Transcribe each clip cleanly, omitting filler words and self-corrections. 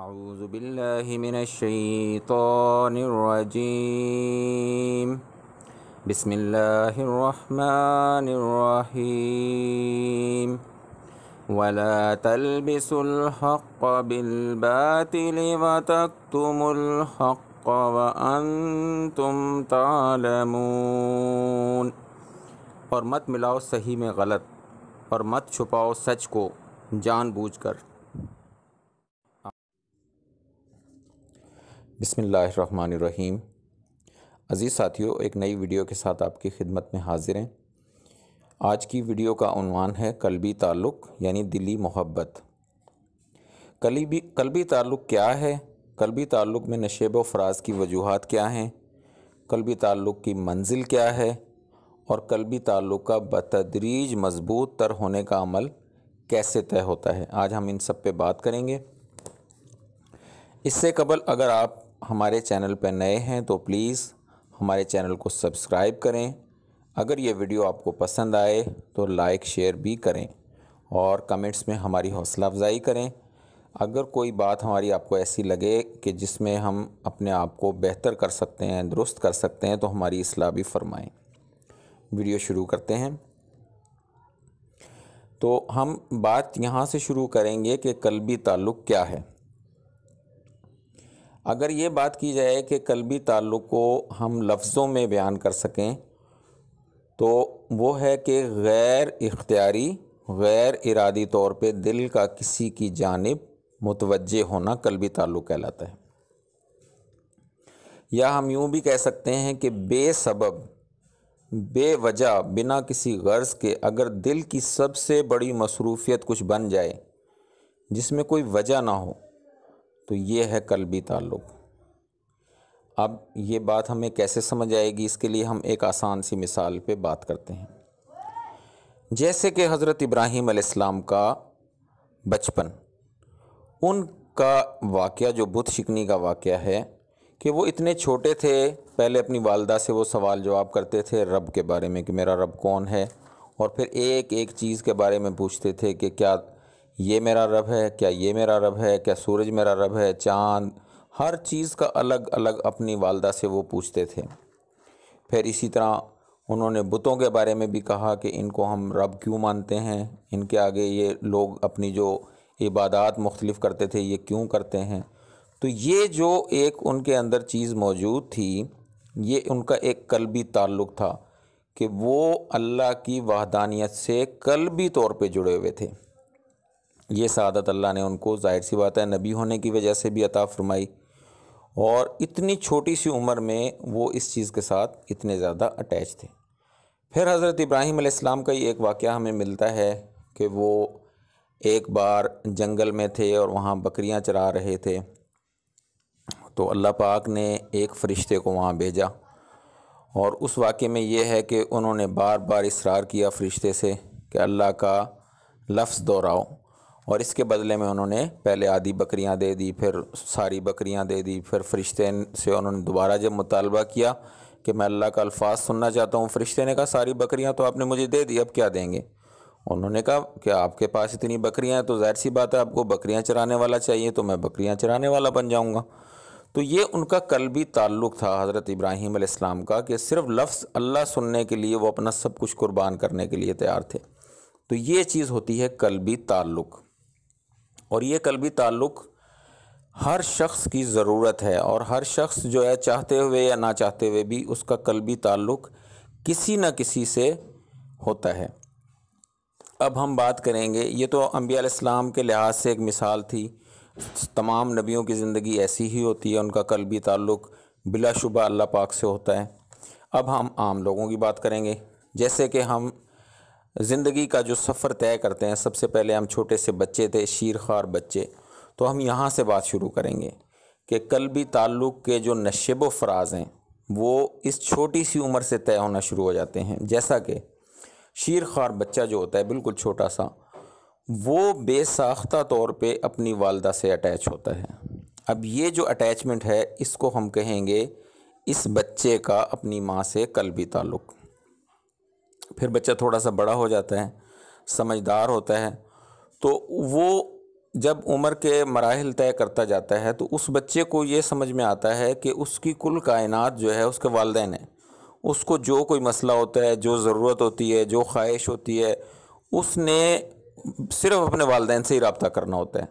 أعوذ بالله من الشيطان الرجيم بسم الله الرحمن الرحيم ولا تلبسوا الحق بالباطل وتكتموا الحق وأنتم تعلمون। और मत मिलाओ सही में गलत और मत छुपाओ सच को जानबूझकर। बिस्मिल्लाहिर्रहमानिर्रहीम। अज़ीज़ साथियों, एक नई वीडियो के साथ आपकी खिदमत में हाजिर हैं। आज की वीडियो का उन्वान है कल्बी ताल्लुक़ यानी दिली मोहब्बत। कल्बी ताल्लुक़ क्या है, कल्बी ताल्लुक़ में नशेब व फ़राज़ की वजूहात क्या हैं, कल्बी ताल्लुक़ की मंजिल क्या है और कल्बी ताल्लुक़ का बतदरीज मजबूत तर होने का अमल कैसे तय होता है, आज हम इन सब पे बात करेंगे। इससे कबल अगर आप हमारे चैनल पर नए हैं तो प्लीज़ हमारे चैनल को सब्सक्राइब करें। अगर ये वीडियो आपको पसंद आए तो लाइक शेयर भी करें और कमेंट्स में हमारी हौसला अफजाई करें। अगर कोई बात हमारी आपको ऐसी लगे कि जिसमें हम अपने आप को बेहतर कर सकते हैं, दुरुस्त कर सकते हैं, तो हमारी इस्लाह भी फरमाएँ। वीडियो शुरू करते हैं। तो हम बात यहाँ से शुरू करेंगे कि कल्बी ताल्लुक़ क्या है। अगर ये बात की जाए कि कल्बी ताल्लुक़ को हम लफ्ज़ों में बयान कर सकें तो वो है कि गैर इख्तियारी, गैर इरादी तौर पे दिल का किसी की जानिब मुतवज्जे होना कल्बी ताल्लुक़ कहलाता है। या हम यूँ भी कह सकते हैं कि बेसबब, बेवजह, बिना किसी गर्ज़ के अगर दिल की सबसे बड़ी मसरूफ़ियत कुछ बन जाए जिसमें कोई वजह ना हो तो ये है कल्बी ताल्लुक़। अब ये बात हमें कैसे समझ आएगी, इसके लिए हम एक आसान सी मिसाल पे बात करते हैं। जैसे कि हज़रत इब्राहीम अलैहिस्सलाम का बचपन, उनका वाक़या जो बुत शिकनी का वाक़या है कि वो इतने छोटे थे, पहले अपनी वालदा से वो सवाल जवाब करते थे रब के बारे में कि मेरा रब कौन है, और फिर एक एक चीज़ के बारे में पूछते थे कि क्या ये मेरा रब है, क्या ये मेरा रब है, क्या सूरज मेरा रब है, चाँद, हर चीज़ का अलग अलग अपनी वालदा से वो पूछते थे। फिर इसी तरह उन्होंने बुतों के बारे में भी कहा कि इनको हम रब क्यों मानते हैं, इनके आगे ये लोग अपनी जो इबादात मुख्तलिफ करते थे ये क्यों करते हैं। तो ये जो एक उनके अंदर चीज़ मौजूद थी, ये उनका एक कल्बी ताल्लुक़ था कि वो अल्लाह की वहदानियत से कल्बी तौर पे जुड़े हुए थे। ये सादत अल्लाह ने उनको ज़ाहिर सी बात है नबी होने की वजह से भी अता फरमाई, और इतनी छोटी सी उम्र में वो इस चीज़ के साथ इतने ज़्यादा अटैच थे। फिर हज़रत इब्राहीम अलैहिस्सलाम का ये एक वाक़या हमें मिलता है कि वो एक बार जंगल में थे और वहाँ बकरियाँ चरा रहे थे, तो अल्लाह पाक ने एक फ़रिश्ते को वहाँ भेजा। और उस वाक़ये में ये है कि उन्होंने बार बार इसरार किया फ़रिश्ते से कि अल्लाह का लफ्ज़ दोहराओ, और इसके बदले में उन्होंने पहले आधी बकरियां दे दी, फिर सारी बकरियां दे दी। फिर फ़रिश्ते से उन्होंने दोबारा जब मुतालबा किया कि मैं अल्लाह का अल्फाज सुनना चाहता हूँ, फ़रिश्ते ने कहा सारी बकरियां तो आपने मुझे दे दी, अब क्या देंगे। उन्होंने कहा कि आपके पास इतनी बकरियां हैं तो ज़ाहिर सी बात है आपको बकरियां चराने वाला चाहिए, तो मैं बकरियां चराने वाला बन जाऊँगा। तो ये उनका कल्बी ताल्लुक़ था हज़रत इब्राहीम अलैहिस्सलाम का कि सिर्फ लफ्ज़ अल्लाह सुनने के लिए वो अपना सब कुछ कुर्बान करने के लिए तैयार थे। तो ये चीज़ होती है कल्बी ताल्लुक़, और ये कल्बी ताल्लुक़ हर शख्स की ज़रूरत है, और हर शख्स जो है चाहते हुए या ना चाहते हुए भी उसका कल्बी ताल्लुक़ किसी न किसी से होता है। अब हम बात करेंगे, ये तो अंबिया अलैहिस्सलाम के लिहाज से एक मिसाल थी, तमाम नबियों की ज़िंदगी ऐसी ही होती है, उनका कल्बी ताल्लुक़ बिलाशुबा अल्लाह पाक से होता है। अब हम आम लोगों की बात करेंगे। जैसे कि हम ज़िंदगी का जो सफ़र तय करते हैं, सबसे पहले हम छोटे से बच्चे थे, शीरखार बच्चे, तो हम यहाँ से बात शुरू करेंगे कि कल्बी ताल्लुक़ के जो नशेब व फ़राज़ हैं वो इस छोटी सी उम्र से तय होना शुरू हो जाते हैं। जैसा कि शीरखार बच्चा जो होता है, बिल्कुल छोटा सा, वो बेसाख्ता तौर पे अपनी वालदा से अटैच होता है। अब ये जो अटैचमेंट है इसको हम कहेंगे इस बच्चे का अपनी माँ से कल्बी ताल्लुक़। फिर बच्चा थोड़ा सा बड़ा हो जाता है, समझदार होता है, तो वो जब उम्र के मराहिल तय करता जाता है तो उस बच्चे को ये समझ में आता है कि उसकी कुल कायनात जो है उसके वालदैन है। उसको जो कोई मसला होता है, जो ज़रूरत होती है, जो ख्वाहिश होती है, उसने सिर्फ अपने वालदैन से ही रब्ता करना होता है।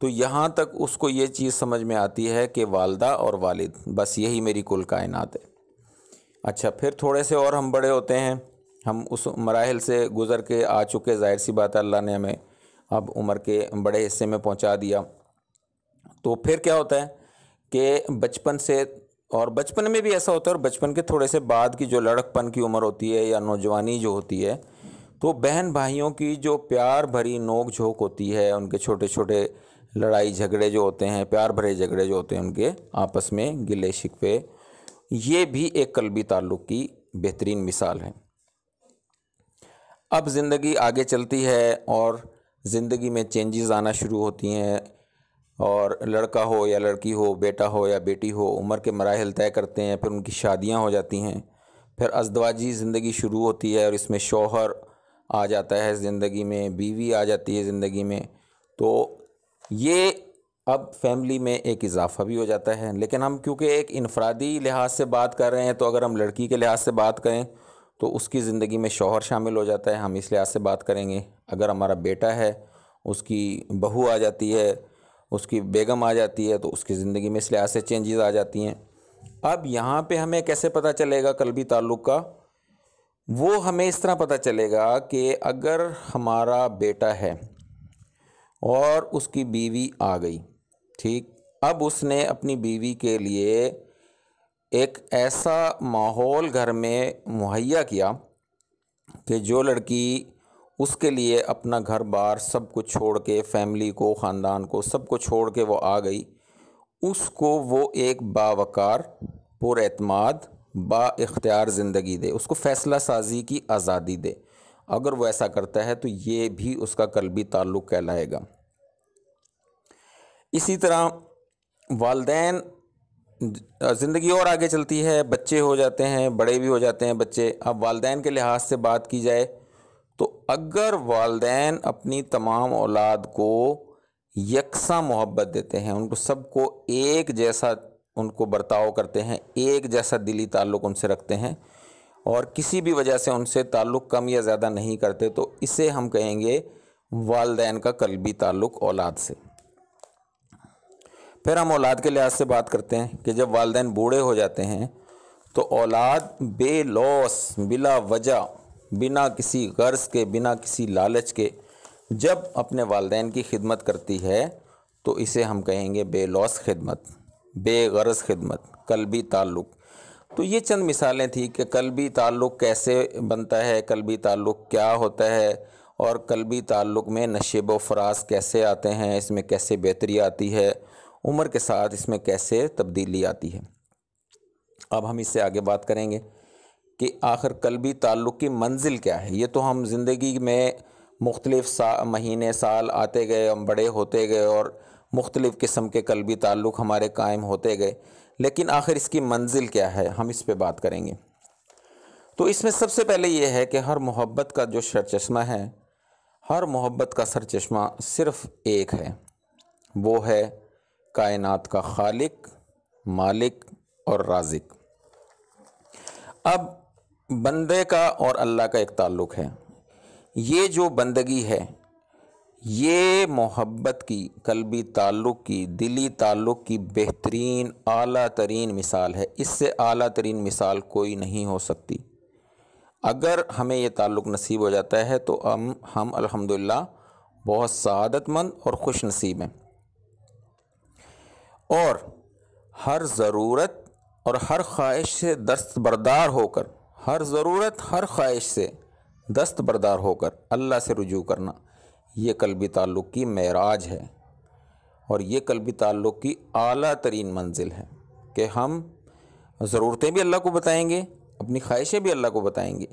तो यहाँ तक उसको ये चीज़ समझ में आती है कि वालदा और वालिद, बस यही मेरी कुल कायनात है। अच्छा, फिर थोड़े से और हम बड़े होते हैं, हम उस मराहिल से गुज़र के आ चुके, ज़ाहिर सी बात है अल्लाह ने हमें अब उम्र के बड़े हिस्से में पहुँचा दिया। तो फिर क्या होता है कि बचपन से, और बचपन में भी ऐसा होता है, और बचपन के थोड़े से बाद की जो लड़कपन की उम्र होती है या नौजवानी जो होती है, तो बहन भाइयों की जो प्यार भरी नोक झोंक होती है, उनके छोटे छोटे लड़ाई झगड़े जो होते हैं, प्यार भरे झगड़े जो होते हैं, उनके आपस में गिले शिकवे, ये भी एक कल्बी ताल्लुक़ की बेहतरीन मिसाल है। अब ज़िंदगी आगे चलती है और ज़िंदगी में चेंजेस आना शुरू होती हैं, और लड़का हो या लड़की हो, बेटा हो या बेटी हो, उम्र के मराहिल तय करते हैं, फिर उनकी शादियां हो जाती हैं, फिर अज़दवाजी ज़िंदगी शुरू होती है, और इसमें शौहर आ जाता है ज़िंदगी में, बीवी आ जाती है ज़िंदगी में। तो ये अब फैमिली में एक इजाफा भी हो जाता है। लेकिन हम क्योंकि एक इनफरादी लिहाज से बात कर रहे हैं, तो अगर हम लड़की के लिहाज से बात करें तो उसकी ज़िंदगी में शौहर शामिल हो जाता है, हम इस लिहाज से बात करेंगे। अगर हमारा बेटा है, उसकी बहू आ जाती है, उसकी बेगम आ जाती है, तो उसकी ज़िंदगी में इस लिहाज से चेंजेस आ जाती हैं। अब यहाँ पे हमें कैसे पता चलेगा कल्बी ताल्लुक़ का? वो हमें इस तरह पता चलेगा कि अगर हमारा बेटा है और उसकी बीवी आ गई, ठीक, अब उसने अपनी बीवी के लिए एक ऐसा माहौल घर में मुहैया किया कि जो लड़की उसके लिए अपना घर बार सब कुछ छोड़ के, फैमिली को, ख़ानदान को, सब को छोड़ के वो आ गई, उसको वो एक बावकार, पुरएतमाद, बाइख्तियार ज़िंदगी दे, उसको फ़ैसला साज़ी की आज़ादी दे। अगर वो ऐसा करता है तो ये भी उसका कल्बी ताल्लुक़ कहलाएगा। इसी तरह वालदैन, ज़िंदगी और आगे चलती है, बच्चे हो जाते हैं, बड़े भी हो जाते हैं बच्चे। अब वालदैन के लिहाज से बात की जाए तो अगर वालदैन अपनी तमाम औलाद को यकसा मोहब्बत देते हैं, उनको सबको एक जैसा, उनको बर्ताव करते हैं, एक जैसा दिली ताल्लुक़ उनसे रखते हैं, और किसी भी वजह से उनसे ताल्लुक़ कम या ज़्यादा नहीं करते, तो इसे हम कहेंगे वालदैन का कल्बी ताल्लुक़ औलाद से। फिर हम औलाद के लिहाज से बात करते हैं कि जब वालदैन बूढ़े हो जाते हैं तो औलाद बेलौस, बिला वजह, बिना किसी गर्ज के, बिना किसी लालच के जब अपने वालदैन की खिदमत करती है तो इसे हम कहेंगे बेलौस खिदमत, बेगरज खिदमत, कल्बी ताल्लुक़। तो ये चंद मिसालें थी कि कल्बी ताल्लुक़ कैसे बनता है, कल्बी ताल्लुक़ क्या होता है, और कल्बी ताल्लुक़ में नशेब व फराज कैसे आते हैं, इसमें कैसे बेहतरी आती है, उम्र के साथ इसमें कैसे तब्दीली आती है। अब हम इससे आगे बात करेंगे कि आखिर कल्बी ताल्लुक़ की मंजिल क्या है। ये तो हम ज़िंदगी में मुख्तलिफ महीने साल आते गए, हम बड़े होते गए, और मुख्तलिफ़ किस्म के कल्बी ताल्लुक़ हमारे कायम होते गए, लेकिन आखिर इसकी मंजिल क्या है, हम इस पे बात करेंगे। तो इसमें सबसे पहले ये है कि हर मोहब्बत का जो सरचश्मा है, हर मोहब्बत का सरचश्मा सिर्फ़ एक है, वो है कायनात का खालिक, मालिक और राज़िक। अब बंदे का और अल्लाह का एक ताल्लुक़ है। ये जो बंदगी है, ये मोहब्बत की, कल्बी ताल्लुक़ की, दिली ताल्लुक़ की बेहतरीन, आला तरीन मिसाल है। इससे आला तरीन मिसाल कोई नहीं हो सकती। अगर हमें ये ताल्लुक़ नसीब हो जाता है तो हम अल्हम्दुलिल्लाह बहुत सआदतमंद और खुश नसीब हैं। और हर ज़रूरत और हर ख्वाहिश से दस्तबरदार होकर, हर ज़रूरत हर ख्वाहिश से दस्तबरदार होकर अल्लाह से रुजू करना, ये कल्बी ताल्लुक़ की मेराज है, और ये कल्बी ताल्लुक़ की आला तरीन मंजिल है कि हम ज़रूरतें भी अल्लाह को बताएंगे, अपनी ख्वाहिशें भी अल्लाह को बताएंगे,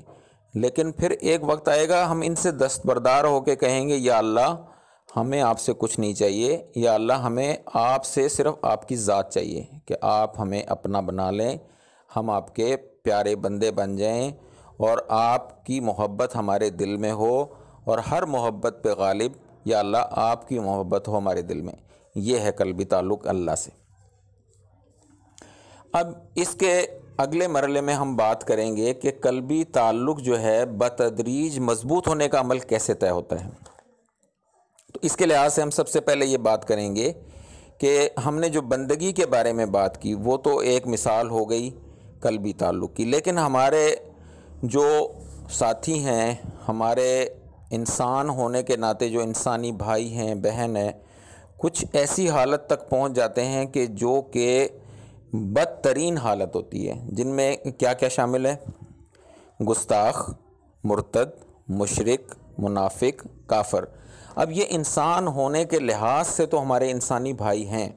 लेकिन फिर एक वक्त आएगा हम इनसे दस्तबरदार होकर कहेंगे, या अल्लाह हमें आपसे कुछ नहीं चाहिए, या अल्लाह हमें आपसे सिर्फ़ आपकी ज़ात चाहिए कि आप हमें अपना बना लें, हम आपके प्यारे बंदे बन जाएं, और आपकी मोहब्बत हमारे दिल में हो, और हर मोहब्बत पे गालिब या अल्लाह आपकी मोहब्बत हो हमारे दिल में, यह है कल्बी ताल्लुक़ अल्लाह से। अब इसके अगले मरहले में हम बात करेंगे कि कल्बी ताल्लुक़ जो है बतदरीज मजबूत होने का अमल कैसे तय होता है। तो इसके लिहाज से हम सबसे पहले ये बात करेंगे कि हमने जो बंदगी के बारे में बात की वो तो एक मिसाल हो गई कल्बी ताल्लुक़ की, लेकिन हमारे जो साथी हैं, हमारे इंसान होने के नाते जो इंसानी भाई हैं, बहन हैं, कुछ ऐसी हालत तक पहुंच जाते हैं कि जो के बदतरीन हालत होती है, जिनमें क्या क्या शामिल है? गुस्ताख, मुर्तद, मुशरिक, मुनाफिक, काफर। अब ये इंसान होने के लिहाज से तो हमारे इंसानी भाई हैं,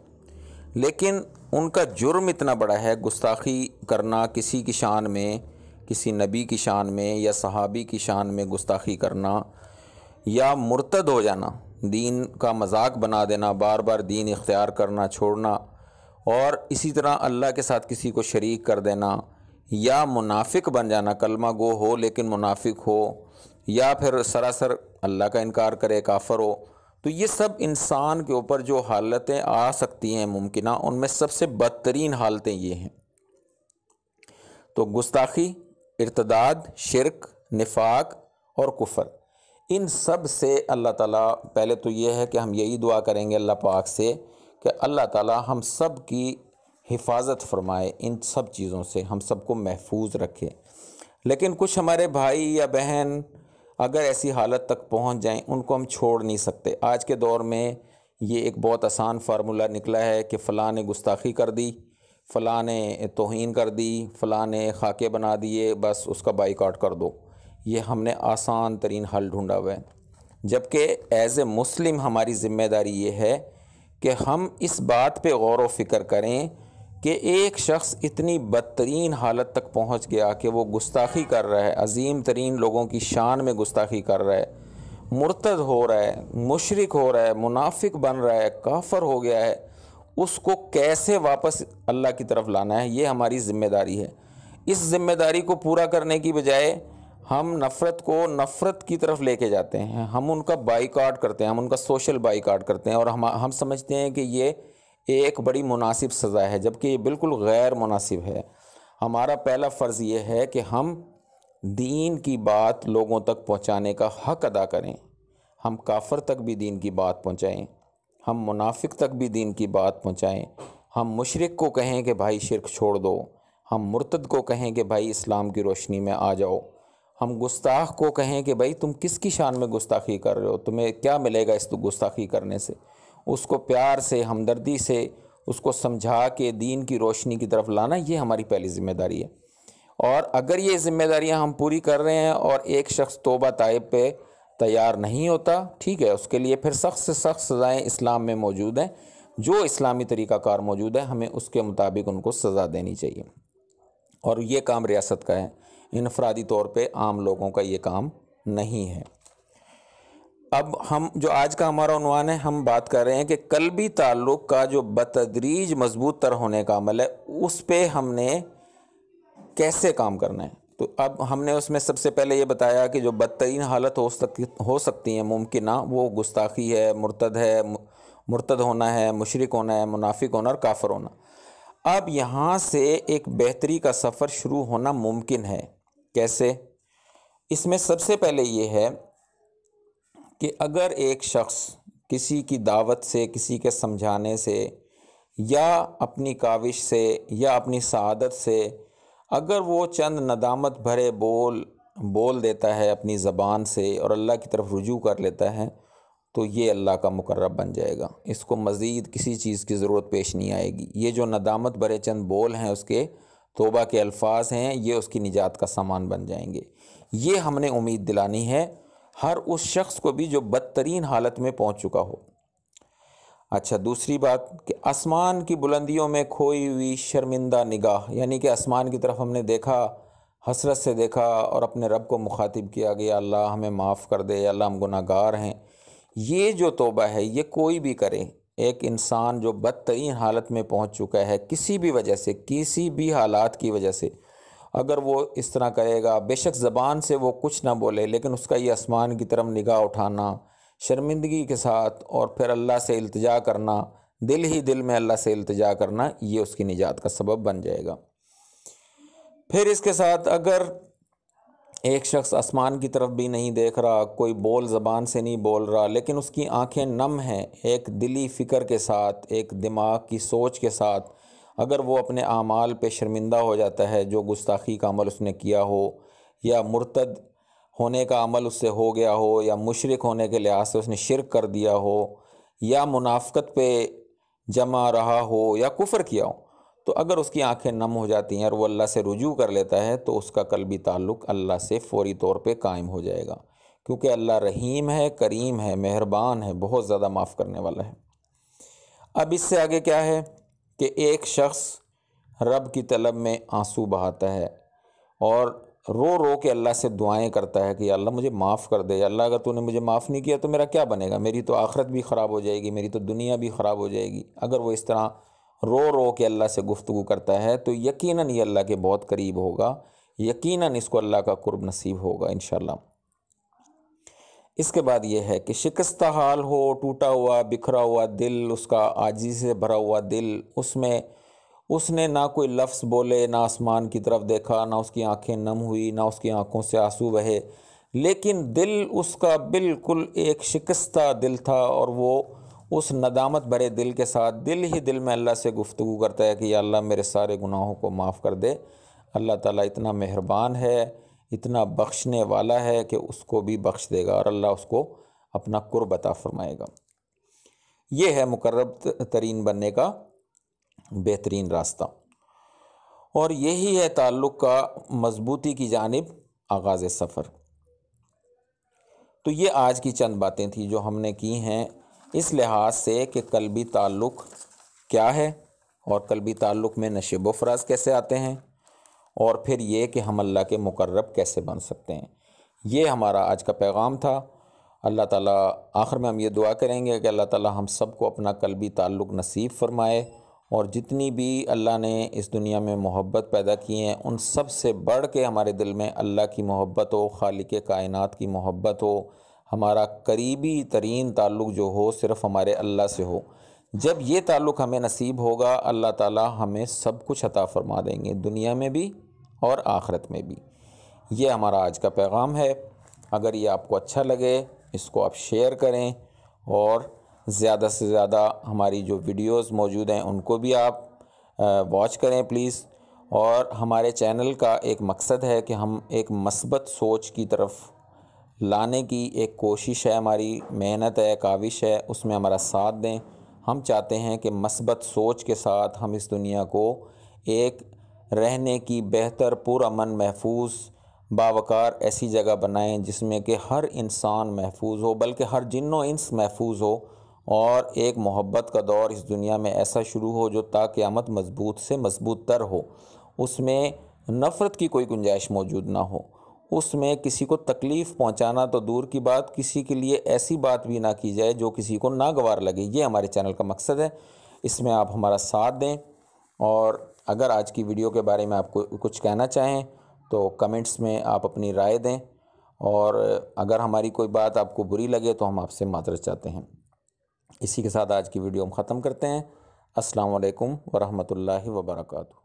लेकिन उनका जुर्म इतना बड़ा है, गुस्ताखी करना किसी की शान में, किसी नबी की शान में या सहाबी की शान में गुस्ताखी करना, या मुर्तद हो जाना, दीन का मजाक बना देना, बार बार दीन इख्तियार करना, छोड़ना, और इसी तरह अल्लाह के साथ किसी को शरीक कर देना, या मुनाफिक बन जाना, कलमा गो हो लेकिन मुनाफिक हो, या फिर सरासर अल्लाह का इनकार करे, काफर हो। तो ये सब इंसान के ऊपर जो हालतें आ सकती हैं मुमकिना, उनमें सबसे बदतरीन हालतें ये हैं। तो गुस्ताखी, इर्तदाद, शिरक, निफाक और कुफर, इन सब से अल्लाह ताला, पहले तो ये है कि हम यही दुआ करेंगे अल्लाह पाक से कि अल्लाह ताला हम सब की हिफाजत फरमाए, इन सब चीज़ों से हम सबको महफूज रखे। लेकिन कुछ हमारे भाई या बहन अगर ऐसी हालत तक पहुंच जाएं, उनको हम छोड़ नहीं सकते। आज के दौर में ये एक बहुत आसान फार्मूला निकला है कि फ़लाँ ने गुस्ताखी कर दी, फ़लाँ ने तौहीन कर दी, फ़लाँ ने खाके बना दिए, बस उसका बाइकआउट कर दो। ये हमने आसान तरीन हल ढूंढा हुआ है, जबकि एज़ ए मुस्लिम हमारी ज़िम्मेदारी ये है कि हम इस बात पे गौर व फिक्र करें कि एक शख्स इतनी बदतरीन हालत तक पहुंच गया कि वो गुस्ताखी कर रहा है, अजीम तरीन लोगों की शान में गुस्ताखी कर रहा है, मुर्तद हो रहा है, मुशरिक हो रहा है, मुनाफिक बन रहा है, काफर हो गया है, उसको कैसे वापस अल्लाह की तरफ लाना है, ये हमारी ज़िम्मेदारी है। इस ज़िम्मेदारी को पूरा करने की बजाय हम नफ़रत को नफ़रत की तरफ लेके जाते हैं, हम उनका बाइकआउट करते हैं, हम उनका सोशल बाइकआउट करते हैं, और हम समझते हैं कि ये एक बड़ी मुनासिब सज़ा है, जबकि ये बिल्कुल गैर मुनासिब है। हमारा पहला फ़र्ज़ ये है कि हम दीन की बात लोगों तक पहुंचाने का हक़ अदा करें। हम काफ़र तक भी दीन की बात पहुंचाएं, हम मुनाफिक तक भी दीन की बात पहुंचाएं, हम मुशरिक को कहें कि भाई शिरक छोड़ दो, हम मुर्तद को कहें कि भाई इस्लाम की रोशनी में आ जाओ, हम गुस्ताख को कहें कि भाई तुम किसकी शान में गुस्ताखी कर रहे हो, तुम्हें क्या मिलेगा इस गुस्ताखी करने से। उसको प्यार से, हमदर्दी से उसको समझा के दीन की रोशनी की तरफ लाना, ये हमारी पहली ज़िम्मेदारी है। और अगर ये ज़िम्मेदारियां हम पूरी कर रहे हैं और एक शख्स तौबा तायब पे तैयार नहीं होता, ठीक है, उसके लिए फिर सख्त से सख्त सज़ाएँ इस्लाम में मौजूद हैं, जो इस्लामी तरीक़ाकार मौजूद है हमें उसके मुताबिक उनको सज़ा देनी चाहिए। और ये काम रियासत का है, इनफरादी तौर पे आम लोगों का ये काम नहीं है। अब हम जो आज का हमारा उन्वान है, हम बात कर रहे हैं कि कल्बी ताल्लुक़ का जो बतदरीज मजबूत तर होने का अमल है, उस पे हमने कैसे काम करना है। तो अब हमने उसमें सबसे पहले ये बताया कि जो बदतरीन हालत हो सकती हैं मुमकिना, वो गुस्ताखी है, मुर्तद है, मुर्तद होना है, मुशरिक होना है, मुनाफिक होना और काफर होना। अब यहाँ से एक बेहतरी का सफ़र शुरू होना मुमकिन है। कैसे? इसमें सबसे पहले ये है कि अगर एक शख्स किसी की दावत से, किसी के समझाने से, या अपनी काविश से, या अपनी सआदत से अगर वो चंद नदामत भरे बोल देता है अपनी ज़बान से और अल्लाह की तरफ रुजू कर लेता है, तो ये अल्लाह का मुकर्रब बन जाएगा, इसको मज़ीद किसी चीज़ की ज़रूरत पेश नहीं आएगी। ये जो नदामत भरे चंद बोल हैं, उसके तौबा के अल्फाज हैं, ये उसकी निजात का सामान बन जाएंगे। ये हमने उम्मीद दिलानी है हर उस शख्स को भी जो बदतरीन हालत में पहुंच चुका हो। अच्छा, दूसरी बात कि आसमान की बुलंदियों में खोई हुई शर्मिंदा निगाह, यानी कि आसमान की तरफ हमने देखा, हसरत से देखा और अपने रब को मुखातिब किया गया, अल्लाह हमें माफ़ कर दे, अल्लाह हम गुनाहगार हैं। ये जो तौबा है ये कोई भी करे। एक इंसान जो बदतरीन हालत में पहुंच चुका है किसी भी वजह से, किसी भी हालात की वजह से, अगर वो इस तरह करेगा, बेशक ज़बान से वो कुछ ना बोले, लेकिन उसका ये आसमान की तरफ निगाह उठाना, शर्मिंदगी के साथ और फिर अल्लाह से इल्तिजा करना, दिल ही दिल में अल्लाह से इल्तिजा करना, ये उसकी निजात का सबब बन जाएगा। फिर इसके साथ अगर एक शख्स आसमान की तरफ भी नहीं देख रहा, कोई बोल ज़बान से नहीं बोल रहा, लेकिन उसकी आंखें नम हैं एक दिली फ़िक्र के साथ, एक दिमाग की सोच के साथ, अगर वो अपने आमाल पे शर्मिंदा हो जाता है, जो गुस्ताखी का अमल उसने किया हो या मुर्तद होने का अमल उससे हो गया हो या मुशरिक होने के लिहाज से उसने शिरक कर दिया हो या मुनाफकत पे जमा रहा हो या कुफ़र किया हो, तो अगर उसकी आंखें नम हो जाती हैं और वो अल्लाह से रुजू कर लेता है तो उसका कल्बी ताल्लुक़ अल्लाह से फ़ौरी तौर पे कायम हो जाएगा, क्योंकि अल्लाह रहीम है, करीम है, मेहरबान है, बहुत ज़्यादा माफ़ करने वाला है। अब इससे आगे क्या है कि एक शख्स रब की तलब में आंसू बहाता है और रो रो के अल्लाह से दुआएं करता है कि या अल्लाह मुझे माफ़ कर दे, या अल्लाह अगर तूने मुझे माफ़ नहीं किया तो मेरा क्या बनेगा, मेरी तो आखिरत भी ख़राब हो जाएगी, मेरी तो दुनिया भी ख़राब हो जाएगी। अगर वो इस तरह रो रो के अल्लाह से गुफ्तगू करता है तो यकीनन ये अल्लाह के बहुत करीब होगा, यकीनन इसको अल्लाह का कुर्ब नसीब होगा इंशाल्लाह। इसके बाद ये है कि शिकस्ता हाल हो, टूटा हुआ बिखरा हुआ दिल, उसका आजिज़ से भरा हुआ दिल, उसमें उसने ना कोई लफ्ज़ बोले, ना आसमान की तरफ देखा, ना उसकी आंखें नम हुई, ना उसकी आंखों से आंसू बहे, लेकिन दिल उसका बिल्कुल एक शिकस्ता दिल था और वो उस नदामत भरे दिल के साथ दिल ही दिल में अल्लाह से गुफ्तगू करता है कि या अल्लाह मेरे सारे गुनाहों को माफ़ कर दे। अल्लाह ताला इतना मेहरबान है, इतना बख्शने वाला है कि उसको भी बख्श देगा और अल्लाह उसको अपना कुर्ब अता फरमाएगा। ये है मुकर्रब तरीन बनने का बेहतरीन रास्ता और यही है ताल्लुक़ का मजबूती की जानिब आगाज़ सफ़र। तो ये आज की चंद बातें थी जो हमने की हैं इस लिहाज से कि कल्बी ताल्लुक़ क्या है और कल्बी ताल्लुक़ में नशेब व फराज कैसे आते हैं और फिर ये कि हम अल्लाह के मुकर्रब कैसे बन सकते हैं। ये हमारा आज का पैगाम था। अल्लाह ताला आखिर में हम ये दुआ करेंगे कि अल्लाह ताला हम सबको अपना कल्बी ताल्लुक़ नसीब फ़रमाए और जितनी भी अल्लाह ने इस दुनिया में मोहब्बत पैदा की हैं उन सब से बढ़ के हमारे दिल में अल्लाह की मोहब्बत हो, खालिक़ कायनात की मोहब्बत हो, हमारा करीबी तरीन ताल्लुक़ जो हो सिर्फ़ हमारे अल्लाह से हो। जब ये ताल्लुक़ हमें नसीब होगा अल्लाह ताला हमें सब कुछ अता फ़रमा देंगे, दुनिया में भी और आखरत में भी। ये हमारा आज का पैगाम है। अगर ये आपको अच्छा लगे इसको आप शेयर करें और ज़्यादा से ज़्यादा हमारी जो वीडियोस मौजूद हैं उनको भी आप वॉच करें प्लीज़। और हमारे चैनल का एक मकसद है कि हम एक मस्बत सोच की तरफ लाने की एक कोशिश है, हमारी मेहनत है, काविश है, उसमें हमारा साथ दें। हम चाहते हैं कि मस्बत सोच के साथ हम इस दुनिया को एक रहने की बेहतर पुरअमन महफूज बावकार ऐसी जगह बनाएं जिसमें कि हर इंसान महफूज हो, बल्कि हर जिन्नो इंस महफूज हो और एक मोहब्बत का दौर इस दुनिया में ऐसा शुरू हो जो ताक़यामत मजबूत से मजबूत तर हो, उसमें नफ़रत की कोई गुंजाइश मौजूद ना हो, उसमें किसी को तकलीफ़ पहुंचाना तो दूर की बात, किसी के लिए ऐसी बात भी ना की जाए जो किसी को नागवार लगे। ये हमारे चैनल का मकसद है, इसमें आप हमारा साथ दें। और अगर आज की वीडियो के बारे में आपको कुछ कहना चाहें तो कमेंट्स में आप अपनी राय दें और अगर हमारी कोई बात आपको बुरी लगे तो हम आपसे माजरत चाहते हैं। इसी के साथ आज की वीडियो हम ख़त्म करते हैं। अस्सलाम वालेकुम वरहमतुल्लाहि वबरकातुहू।